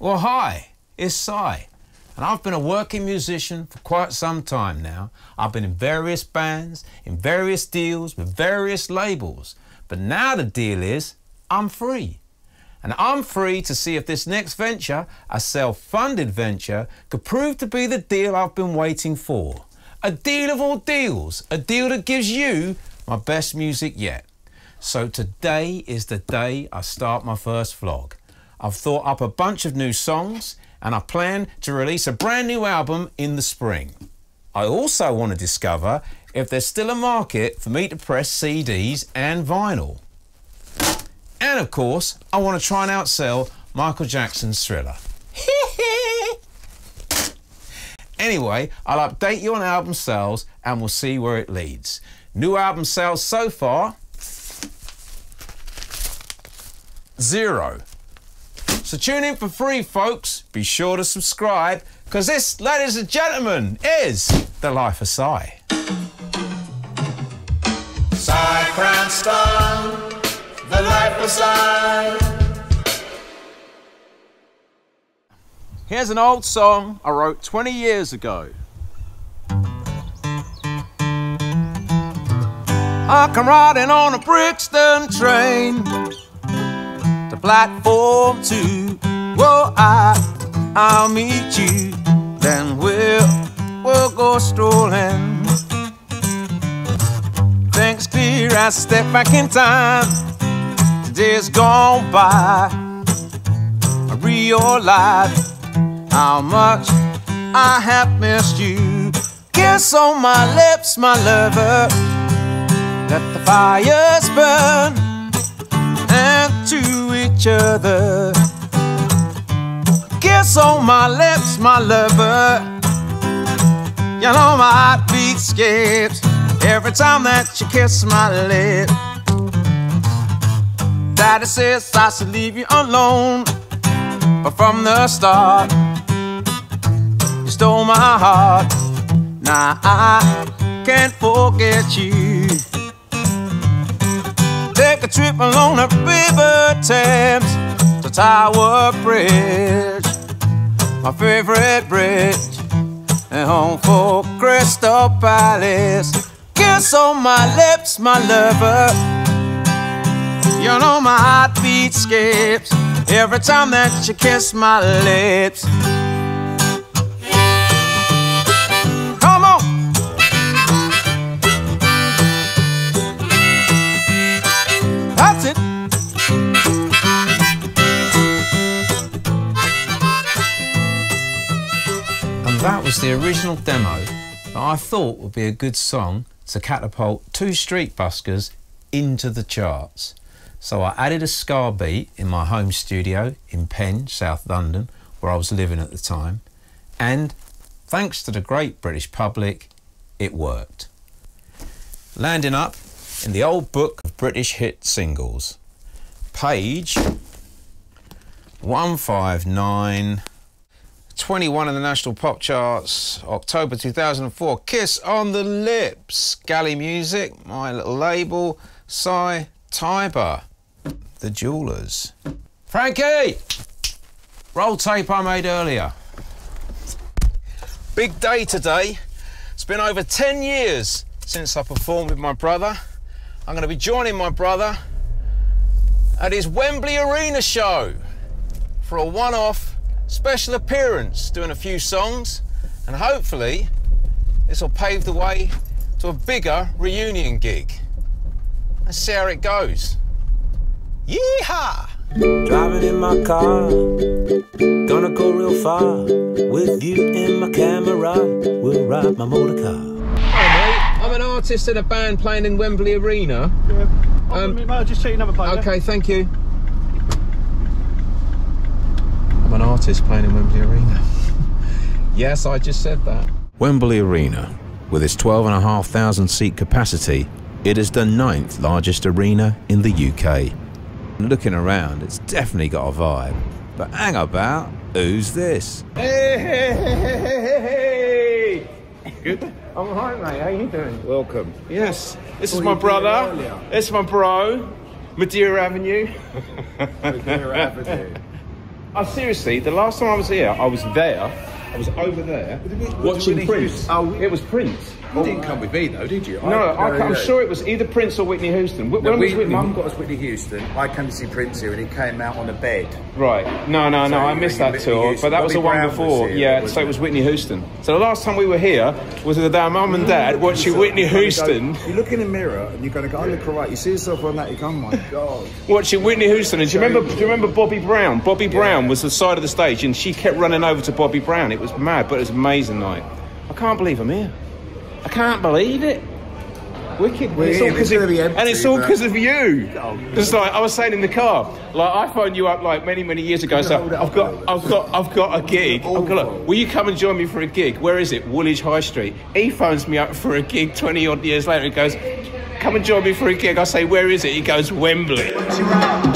Well, hi, it's Si, and I've been a working musician for quite some time now. I've been in various bands, in various deals, with various labels. But now the deal is I'm free. And I'm free to see if this next venture, a self-funded venture, could prove to be the deal I've been waiting for. A deal of all deals, a deal that gives you my best music yet. So today is the day I start my first vlog. I've thought up a bunch of new songs and I plan to release a brand new album in the spring. I also want to discover if there's still a market for me to press CDs and vinyl. And of course, I want to try and outsell Michael Jackson's Thriller. Anyway, I'll update you on album sales and we'll see where it leads. New album sales so far, 0. So tune in for free, folks. Be sure to subscribe, because this, ladies and gentlemen, is The Life of Si. Si Cranston, The Life of Si. Here's an old song I wrote 20 years ago. I come riding on a Brixton train to platform 2. Well, I'll meet you, then we'll go strolling. Things clear as I step back in time. Today's gone by. I realize how much I have missed you. Kiss on my lips, my lover. Let the fires burn. And to each other, kiss on my lips, my lover. You know my heartbeat skips every time that you kiss my lips. Daddy says I should leave you alone, but from the start you stole my heart. Now I can't forget you. Take a trip along the river Thames to Tower Bridge, my favorite bridge, and home for Crystal Palace. Kiss on my lips, my lover. You know my heartbeat skips every time that you kiss my lips. That was the original demo that I thought would be a good song to catapult two street buskers into the charts. So I added a ska beat in my home studio in Penn, South London, where I was living at the time. And thanks to the great British public, it worked. Landing up in the old book of British hit singles, page 159. 21 in the National Pop Charts, October 2004. Kiss on the Lips, Galley Music, my little label, Si Tiber, The Jewelers. Frankie! Roll tape I made earlier. Big day today. It's been over 10 years since I performed with my brother. I'm going to be joining my brother at his Wembley Arena show for a one-off special appearance, doing a few songs, and hopefully this will pave the way to a bigger reunion gig. Let's see how it goes. Yeehaw! Driving in my car, gonna go real far. With you in my camera, we'll ride my motor car. Hi mate, I'm an artist in a band playing in Wembley Arena. Yeah. I'll just check another place. Okay, yeah? Thank you. An artist playing in Wembley Arena. Yes, I just said that. Wembley Arena, with its 12,500 seat capacity, it is the 9th largest arena in the UK. Looking around, it's definitely got a vibe. But hang about, who's this? Hey! Good? I'm alright, mate. How you doing? Welcome. Yes, this is my brother. It's my bro, Madeira Avenue. Madeira Avenue. Seriously, the last time I was here, I was over there watching Prince. Oh, it was Prince. You didn't come with me though, did you? No, I'm sure it was either Prince or Whitney Houston. Mum got us Whitney Houston. I came to see Prince here and he came out on a bed. Right. No, I missed that tour, but that was the one before. Yeah, so it was Whitney Houston. So the last time we were here was with our mum and dad watching Whitney Houston. You look in the mirror and you're going to go, I look alright. You see yourself on that, you go, oh my God. Watching Whitney Houston. And do you remember Bobby Brown? Bobby Brown was the side of the stage and she kept running over to Bobby Brown. It was mad, but it was an amazing night. I can't believe I'm here. I can't believe it. Wicked. It's all because of you. Oh, it's like I was saying in the car. Like I phoned you up like many years ago. So I've got a gig. Will you come and join me for a gig? Where is it? Woolwich High Street. He phones me up for a gig 20 odd years later. He goes, "Come and join me for a gig." I say, "Where is it?" He goes, "Wembley."